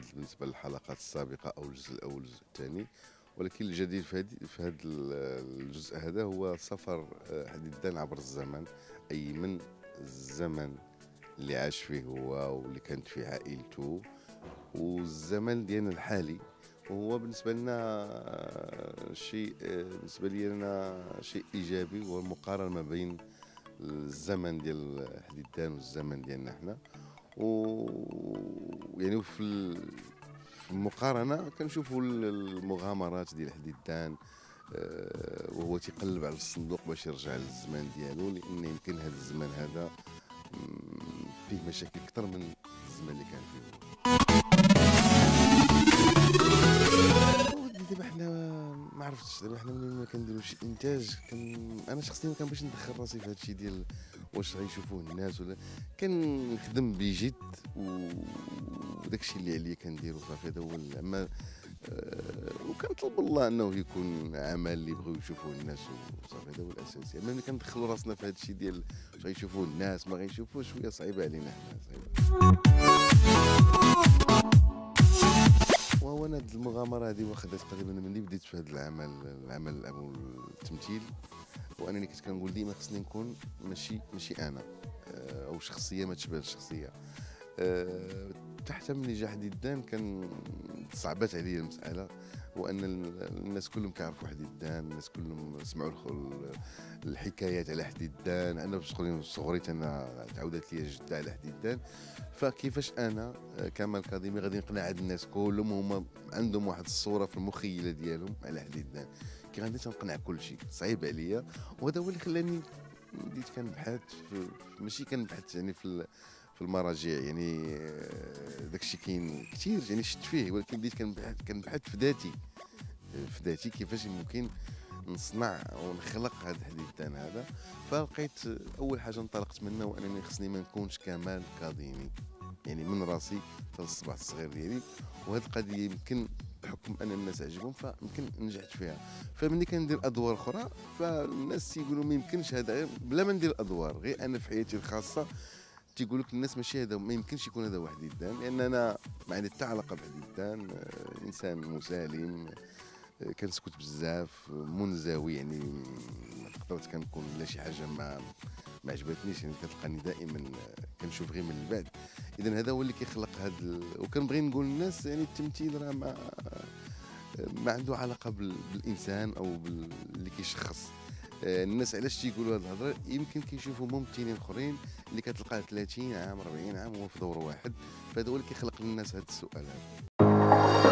هذا بالنسبه للحلقات السابقه او الجزء الاول والجزء الثاني، ولكن الجديد في هذا الجزء هذا هو سفر حديدان عبر الزمن، اي من الزمن اللي عاش فيه هو واللي كانت فيه عائلته والزمن ديالنا الحالي. وهو بالنسبه لنا شيء، بالنسبه لينا شيء ايجابي، والمقارنه ما بين الزمن ديال حديدان والزمن ديالنا حنا، ويعني في المقارنه كنشوفوا المغامرات ديال حديدان وهو تيقلب على الصندوق باش يرجع للزمان ديالو، لان يمكن هذا الزمان هذا فيه مشاكل اكثر من الزمان اللي كان فيه. دابا حنا ما عرفتش، دابا حنا ملي ما كنديروش انتاج انا شخصيا كنبغيش ندخل راسي في هذا الشيء ديال واش غيشوفوه الناس ولا، كنخدم بجد وداك الشيء اللي عليا كنديرو صافي، هذا هو. اما وكنطلب الله انه يكون عمل اللي يبغيو يشوفوه الناس وصافي، هذا هو الاساسي. اما ملي كندخلوا راسنا في هذا الشيء ديال واش غيشوفوه الناس ما غيشوفوه، شويه صعيبه علينا حنا، صعيبه. وانا هذه المغامره هذه واخدت تقريبا ملي بديت في هذا العمل او التمثيل، وانني كنت كنقول ديما خصني نكون ماشي انا، او شخصيه ما تشبهش الشخصيه. تحت من نجاح حديدان كان صعبت عليا المساله، وان الناس كلهم كيعرفوا حديدان، الناس كلهم سمعوا الحكايات على حديدان. انا في صغري انا تعودت لي جده على حديدان، فكيفاش انا كمال الكاظمي غادي نقنع هاد الناس كلهم وهما عندهم واحد الصوره في المخيله ديالهم على حديدان، كي غادي تنقنع كلشي صعيب عليا. وهذا هو اللي خلاني بديت كنبحث، ماشي كنبحث يعني في المراجع، يعني داكشي كاين كثير يعني شفت فيه، ولكن بديت كنبحث في ذاتي كيفاش ممكن نصنع ونخلق هذا الحديدان هذا. فلقيت اول حاجه انطلقت منها هو انني خصني ما نكونش كمال الكاظمي، يعني من راسي حتى للصباح الصغير ديالي، وهذه القضيه يمكن بحكم ان الناس عجبهم فيمكن نجحت فيها. فملي كندير ادوار اخرى فالناس تيقولوا ما يمكنش هذا، غير بلا ما ندير ادوار، غير انا في حياتي الخاصه تيقول لك الناس ماشي هذا، ما يمكنش يكون هذا واحد حديدان، لان انا ما عندي حتى علاقه بحديدان. انسان مسالم، كنسكت بزاف، منزوي، يعني قدرت كنكون لا شي حاجه ما عجبتنيش، يعني كتلقاني دائما كنشوف غير من بعد. اذا هذا هو اللي كيخلق هذا وكنبغي نقول للناس يعني التمثيل راه ما عنده علاقه بالانسان او اللي كيشخص الناس. علاش تيقولوا هذه الهضره؟ يمكن كيشوفوا ممثلين اخرين اللي كتلقاه 30 عام 40 عام هو في دور واحد، فهذا هو اللي كيخلق للناس هذا السؤال هذا.